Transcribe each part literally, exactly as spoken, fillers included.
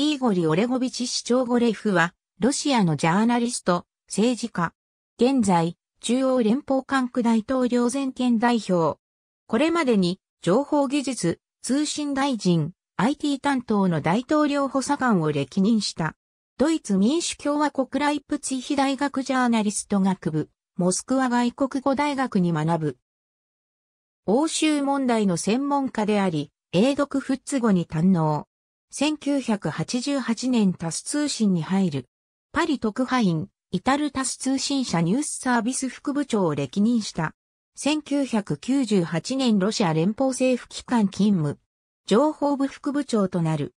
イーゴリ・オレゴビチ・シチョーゴレフは、ロシアのジャーナリスト、政治家。現在、中央連邦管区大統領全権代表。これまでに、情報技術、通信大臣、アイティー 担当の大統領補佐官を歴任した。ドイツ民主共和国ライプツィヒ大学ジャーナリスト学部、モスクワ外国語大学に学ぶ。欧州問題の専門家であり、英読フッツ語に堪能。せんきゅうひゃくはちじゅうはちねんタス通信に入る。パリ特派員、イタルタス通信社ニュースサービス副部長を歴任した。せんきゅうひゃくきゅうじゅうはちねんロシア連邦政府機関勤務。情報部副部長となる。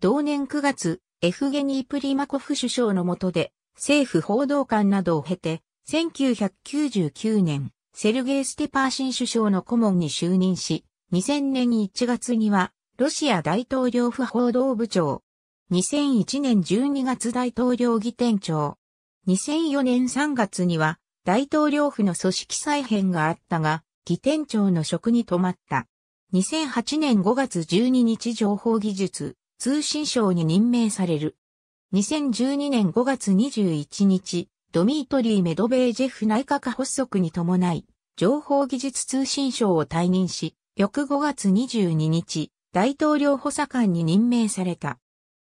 同年くがつ、エフゲニー・プリマコフ首相の下で、政府報道官などを経て、せんきゅうひゃくきゅうじゅうきゅうねん、セルゲイ・ステパーシン首相の顧問に就任し、にせんねんいちがつには、ロシア大統領府報道部長。にせんいちねんじゅうにがつ大統領議典長。にせんよねんさんがつには大統領府の組織再編があったが、議典長の職に留まった。にせんはちねんごがつじゅうににち情報技術、通信相に任命される。にせんじゅうにねんごがつにじゅういちにち、ドミートリー・メドベージェフ内閣発足に伴い、情報技術通信相を退任し、翌ごがつにじゅうににち、大統領補佐官に任命された。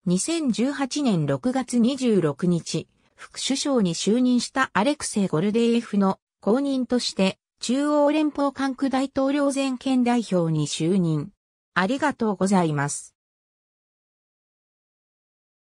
にせんじゅうはちねんろくがつにじゅうろくにち、副首相に就任したアレクセイ・ゴルデーエフの後任として、中央連邦管区大統領全権代表に就任。ありがとうございます。